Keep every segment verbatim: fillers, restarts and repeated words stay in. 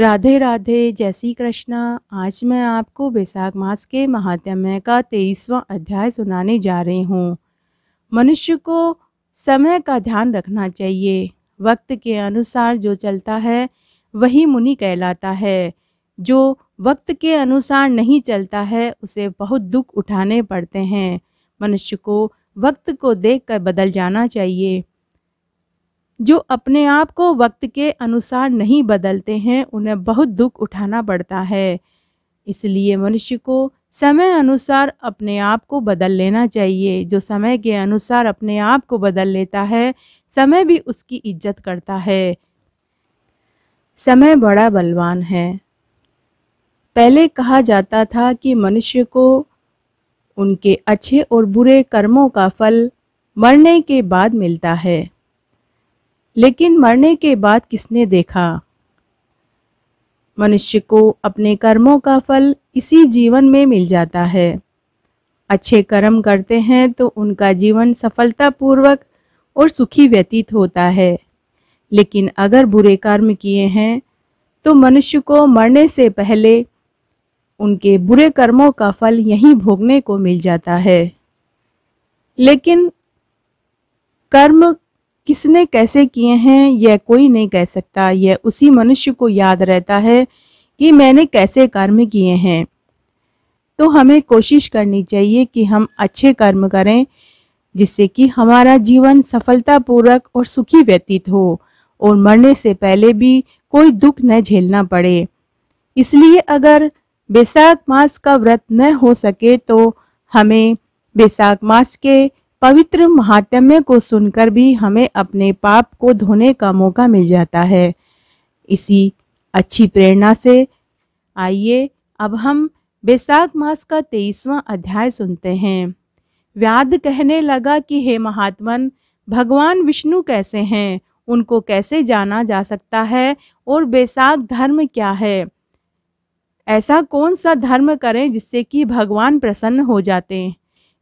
राधे राधे, जय श्री कृष्णा। आज मैं आपको वैशाख मास के महात्म्य का तेईसवां अध्याय सुनाने जा रही हूँ। मनुष्य को समय का ध्यान रखना चाहिए। वक्त के अनुसार जो चलता है वही मुनि कहलाता है। जो वक्त के अनुसार नहीं चलता है उसे बहुत दुख उठाने पड़ते हैं। मनुष्य को वक्त को देखकर बदल जाना चाहिए। जो अपने आप को वक्त के अनुसार नहीं बदलते हैं उन्हें बहुत दुख उठाना पड़ता है। इसलिए मनुष्य को समय अनुसार अपने आप को बदल लेना चाहिए। जो समय के अनुसार अपने आप को बदल लेता है समय भी उसकी इज्जत करता है। समय बड़ा बलवान है। पहले कहा जाता था कि मनुष्य को उनके अच्छे और बुरे कर्मों का फल मरने के बाद मिलता है, लेकिन मरने के बाद किसने देखा। मनुष्य को अपने कर्मों का फल इसी जीवन में मिल जाता है। अच्छे कर्म करते हैं तो उनका जीवन सफलतापूर्वक और सुखी व्यतीत होता है, लेकिन अगर बुरे कर्म किए हैं तो मनुष्य को मरने से पहले उनके बुरे कर्मों का फल यहीं भोगने को मिल जाता है। लेकिन कर्म किसने कैसे किए हैं यह कोई नहीं कह सकता। यह उसी मनुष्य को याद रहता है कि मैंने कैसे कर्म किए हैं। तो हमें कोशिश करनी चाहिए कि हम अच्छे कर्म करें जिससे कि हमारा जीवन सफलतापूर्वक और सुखी व्यतीत हो और मरने से पहले भी कोई दुख न झेलना पड़े। इसलिए अगर वैशाख मास का व्रत न हो सके तो हमें वैशाख मास के पवित्र महात्म्य को सुनकर भी हमें अपने पाप को धोने का मौका मिल जाता है। इसी अच्छी प्रेरणा से आइए अब हम वैशाख मास का तेईसवां अध्याय सुनते हैं। व्याध कहने लगा कि हे महात्मन, भगवान विष्णु कैसे हैं, उनको कैसे जाना जा सकता है और वैशाख धर्म क्या है। ऐसा कौन सा धर्म करें जिससे कि भगवान प्रसन्न हो जाते हैं।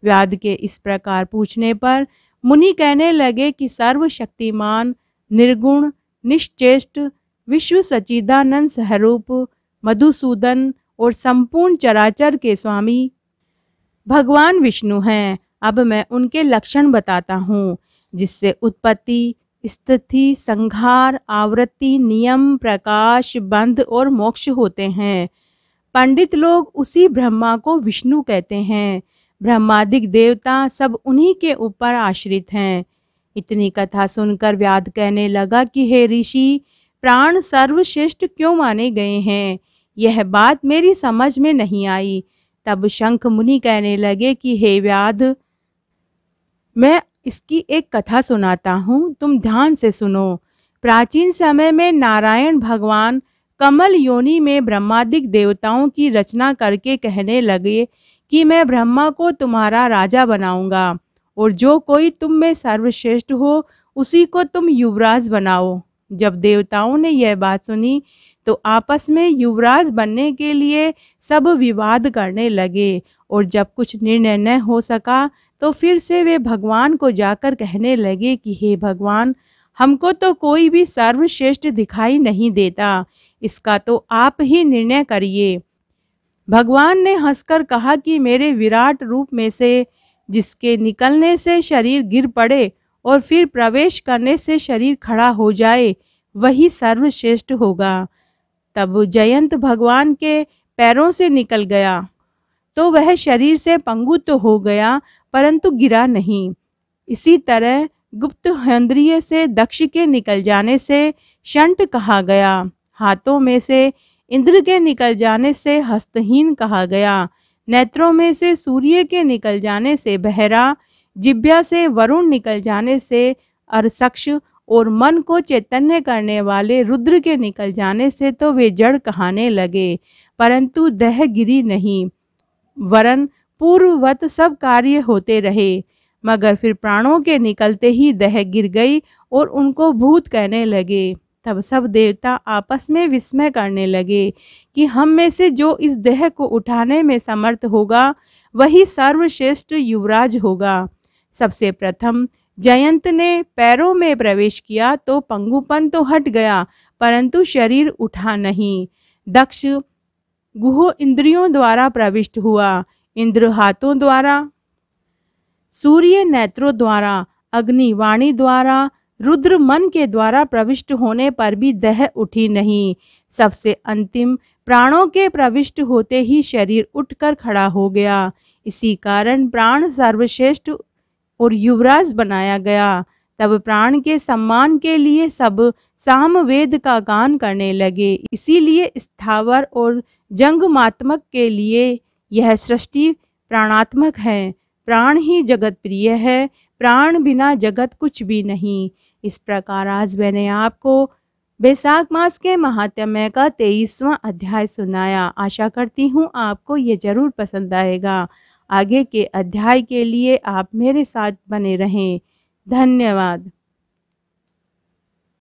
व्याध के इस प्रकार पूछने पर मुनि कहने लगे कि सर्वशक्तिमान, निर्गुण, निश्चेष्ट, विश्व सचिदानंद स्वरूप, मधुसूदन और संपूर्ण चराचर के स्वामी भगवान विष्णु हैं। अब मैं उनके लक्षण बताता हूँ जिससे उत्पत्ति, स्थिति, संहार, आवृत्ति, नियम, प्रकाश, बंध और मोक्ष होते हैं। पंडित लोग उसी ब्रह्मा को विष्णु कहते हैं। ब्रह्मादिक देवता सब उन्हीं के ऊपर आश्रित हैं। इतनी कथा सुनकर व्याध कहने लगा कि हे ऋषि, प्राण सर्वश्रेष्ठ क्यों माने गए हैं, यह बात मेरी समझ में नहीं आई। तब शंख मुनि कहने लगे कि हे व्याध, मैं इसकी एक कथा सुनाता हूँ, तुम ध्यान से सुनो। प्राचीन समय में नारायण भगवान कमल योनि में ब्रह्मादिक देवताओं की रचना करके कहने लगे कि मैं ब्रह्मा को तुम्हारा राजा बनाऊंगा और जो कोई तुम में सर्वश्रेष्ठ हो उसी को तुम युवराज बनाओ। जब देवताओं ने यह बात सुनी तो आपस में युवराज बनने के लिए सब विवाद करने लगे और जब कुछ निर्णय न हो सका तो फिर से वे भगवान को जाकर कहने लगे कि हे भगवान, हमको तो कोई भी सर्वश्रेष्ठ दिखाई नहीं देता, इसका तो आप ही निर्णय करिए। भगवान ने हंसकर कहा कि मेरे विराट रूप में से जिसके निकलने से शरीर गिर पड़े और फिर प्रवेश करने से शरीर खड़ा हो जाए वही सर्वश्रेष्ठ होगा। तब जयंत भगवान के पैरों से निकल गया तो वह शरीर से पंगु तो हो गया परंतु गिरा नहीं। इसी तरह गुप्तहेन्द्रिय से दक्ष के निकल जाने से शंट कहा गया। हाथों में से इंद्र के निकल जाने से हस्तहीन कहा गया। नेत्रों में से सूर्य के निकल जाने से बहरा, जिब्या से वरुण निकल जाने से अरसक्ष और मन को चैतन्य करने वाले रुद्र के निकल जाने से तो वे जड़ कहने लगे, परंतु देह गिरी नहीं, वरन पूर्ववत सब कार्य होते रहे। मगर फिर प्राणों के निकलते ही देह गिर गई और उनको भूत कहने लगे। तब सब देवता आपस में विस्मय करने लगे कि हम में से जो इस देह को उठाने में समर्थ होगा वही सर्वश्रेष्ठ युवराज होगा। सबसे प्रथम जयंत ने पैरों में प्रवेश किया तो पंगुपन तो हट गया परंतु शरीर उठा नहीं। दक्ष गुह इंद्रियों द्वारा प्रविष्ट हुआ, इंद्र हाथों द्वारा, सूर्य नेत्रों द्वारा, अग्नि वाणी द्वारा, रुद्र मन के द्वारा प्रविष्ट होने पर भी देह उठी नहीं। सबसे अंतिम प्राणों के प्रविष्ट होते ही शरीर उठकर खड़ा हो गया। इसी कारण प्राण सर्वश्रेष्ठ और युवराज बनाया गया। तब प्राण के सम्मान के लिए सब सामवेद का गान करने लगे। इसीलिए स्थावर और जंगमात्मक के लिए यह सृष्टि प्राणात्मक है। प्राण ही जगत प्रिय है, प्राण बिना जगत कुछ भी नहीं। इस प्रकार आज मैंने आपको वैशाख मास के महात्म्य का तेईसवां अध्याय सुनाया। आशा करती हूँ आपको ये ज़रूर पसंद आएगा। आगे के अध्याय के लिए आप मेरे साथ बने रहें। धन्यवाद।